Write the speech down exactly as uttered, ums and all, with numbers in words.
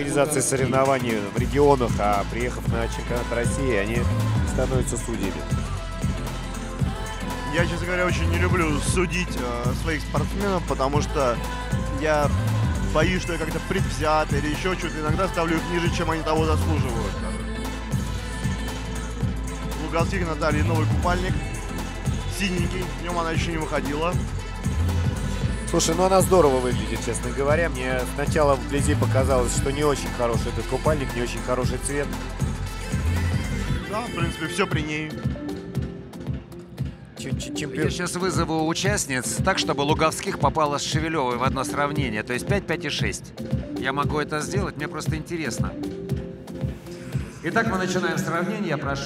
организации соревнований в регионах, а приехав на чемпионат России, они становятся судьями. Я, честно говоря, очень не люблю судить э, своих спортсменов, потому что я боюсь, что я как-то предвзят или еще что-то. Иногда ставлю их ниже, чем они того заслуживают. Луговских Наталья, новый купальник. Синенький, в нем она еще не выходила. Слушай, ну она здорово выглядит, честно говоря. Мне сначала вблизи показалось, что не очень хороший этот купальник, не очень хороший цвет. Да, в принципе, все при ней. Чемпион. Я сейчас вызову участниц так, чтобы Луговских попала с Шевелевой в одно сравнение. То есть пять, пять и шесть. Я могу это сделать, мне просто интересно. Итак, мы начинаем сравнение. Я прошу.